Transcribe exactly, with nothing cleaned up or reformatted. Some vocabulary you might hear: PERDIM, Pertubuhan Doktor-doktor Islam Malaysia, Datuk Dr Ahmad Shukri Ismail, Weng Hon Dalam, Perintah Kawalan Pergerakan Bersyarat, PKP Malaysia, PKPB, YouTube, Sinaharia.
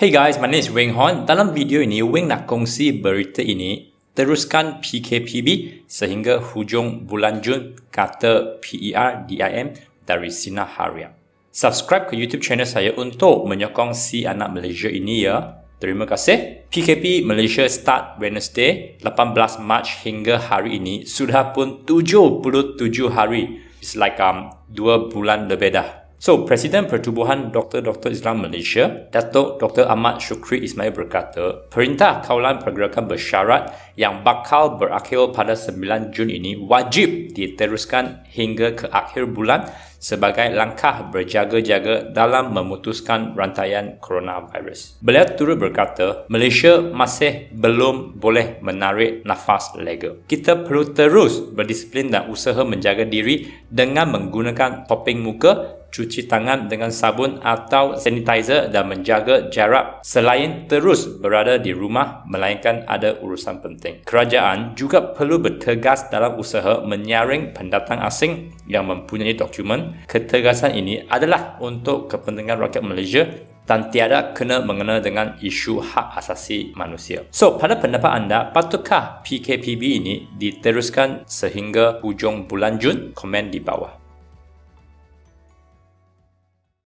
Hey guys, my name is Weng Hon. Dalam video ini, Weng nak kongsi berita ini. Teruskan P K P B sehingga hujung bulan Jun, kata PERDIM dari Sinaharia. Subscribe ke YouTube channel saya untuk menyokong si anak Malaysia ini ya. Terima kasih. P K P Malaysia start Wednesday, lapan belas Mac hingga hari ini. Sudah pun tujuh puluh tujuh hari. It's like um, dua bulan lebih dah. So, Presiden Pertubuhan Doktor-doktor Islam Malaysia, Datuk Dr Ahmad Shukri Ismail berkata, perintah kawalan pergerakan bersyarat yang bakal berakhir pada sembilan Jun ini wajib diteruskan hingga ke akhir bulan sebagai langkah berjaga-jaga dalam memutuskan rantaian coronavirus. Beliau turut berkata, Malaysia masih belum boleh menarik nafas lega. Kita perlu terus berdisiplin dan usaha menjaga diri dengan menggunakan topeng muka, cuci tangan dengan sabun atau sanitizer dan menjaga jarak selain terus berada di rumah melainkan ada urusan penting. Kerajaan juga perlu bertegas dalam usaha menyaring pendatang asing yang mempunyai dokumen. Ketegasan ini adalah untuk kepentingan rakyat Malaysia dan tiada kena mengena dengan isu hak asasi manusia. So, pada pendapat anda, patutkah P K P B ini diteruskan sehingga hujung bulan Jun? Komen di bawah.